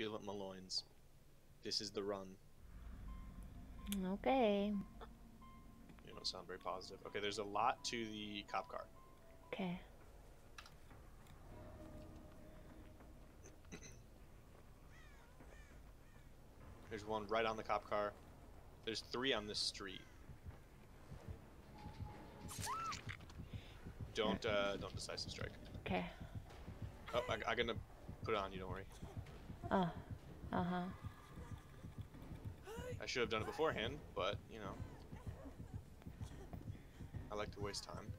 feel it in my loins. This is the run. Okay. You don't sound very positive. Okay, there's a lot to the cop car. Okay. There's one right on the cop car. There's three on this street. Don't decisive strike. Okay. Oh, I'm gonna put it on you, don't worry. Oh. Uh-huh. I should have done it beforehand, but, you know. I like to waste time.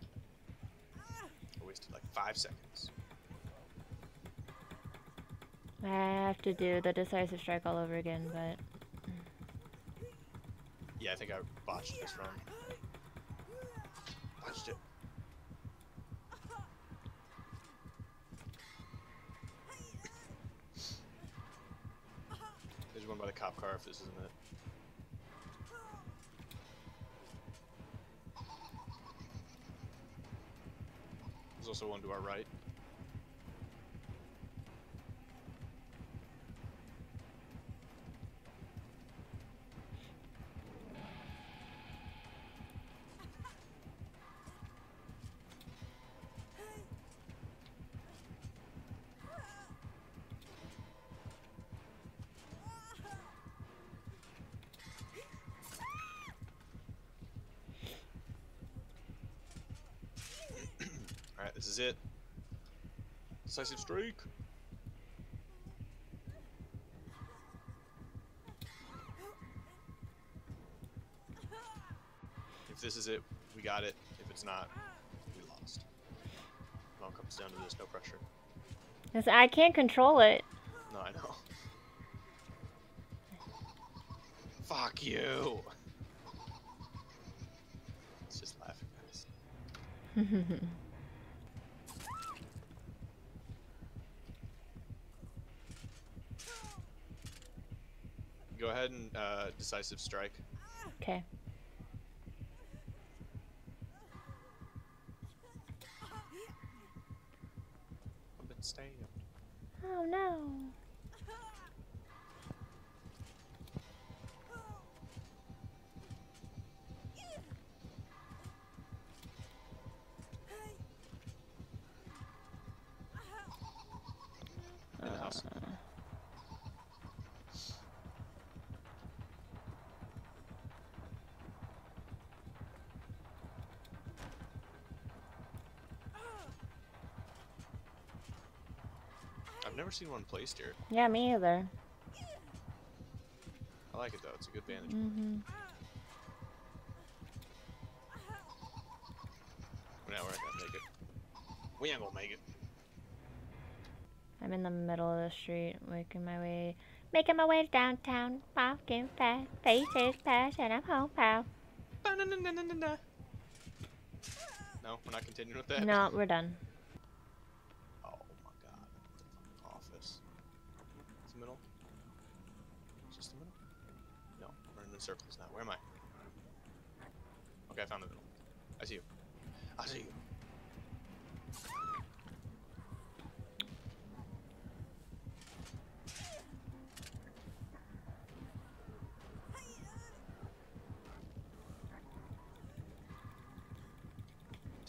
I wasted like 5 seconds. I have to do the decisive strike all over again, but... Yeah, I think I botched this run. Botched it. There's one by the cop car if this isn't it. There's also one to our right. This is it. Decisive strike. If this is it, we got it. If it's not, we lost. It all comes down to this, no pressure. Yes, I can't control it. No, I know. Fuck you. It's just laughing at us. Go ahead and decisive strike. Okay. I've been stained. Oh no. In the house. I've never seen one placed here. Yeah, me either. I like it though, it's a good bandage. Mm-hmm. Now we're not gonna make it. We ain't gonna make it. I'm in the middle of the street, making my way downtown, walking fast, faces past, and I'm home, pal. No, we're not continuing with that. No, we're done. Middle? Just the middle? No, we're in the circles now. Where am I? Okay, I found the middle. I see you. I see you.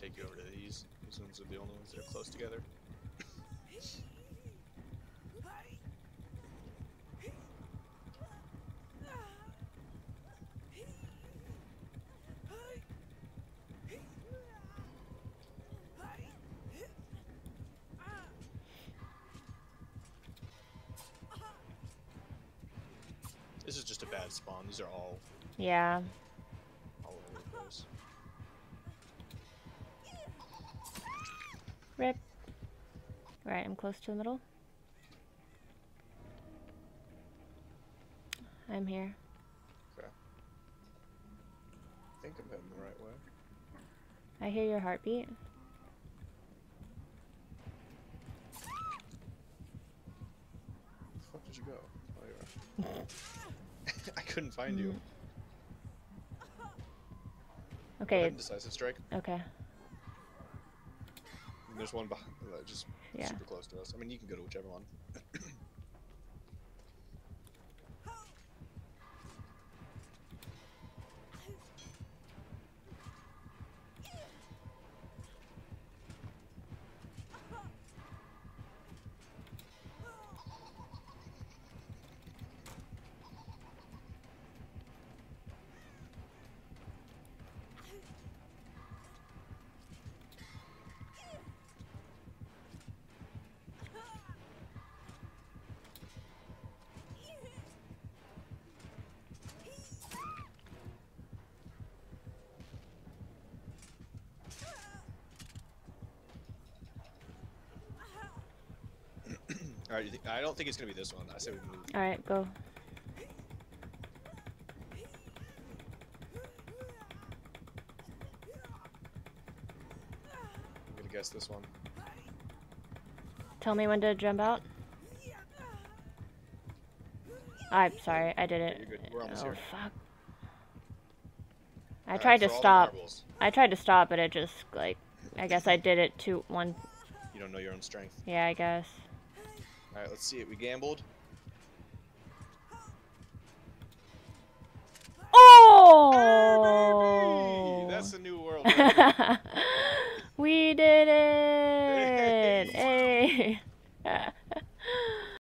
Take you over to these. These ones are the only ones that are close together. This is just a bad spawn. These are all. Yeah. All over the place. Rip. Alright, I'm close to the middle. I'm here. Okay. I think I'm heading the right way. I hear your heartbeat. Where the fuck did you go? Oh, you were. I couldn't find you. Okay. Decisive strike. Okay. And there's one behind, just super close to us. I mean, you can go to whichever one. Alright, I don't think it's gonna be this one. I say we move. Alright, go. I'm gonna guess this one. Tell me when to jump out. I'm sorry, I didn't. You're good. We're almost here. Fuck. I tried to stop. I tried to stop, but it just, like, I guess I did it to one. You don't know your own strength. Yeah, I guess. Alright, let's see it. We gambled. Oh! Hey, baby! That's a new world.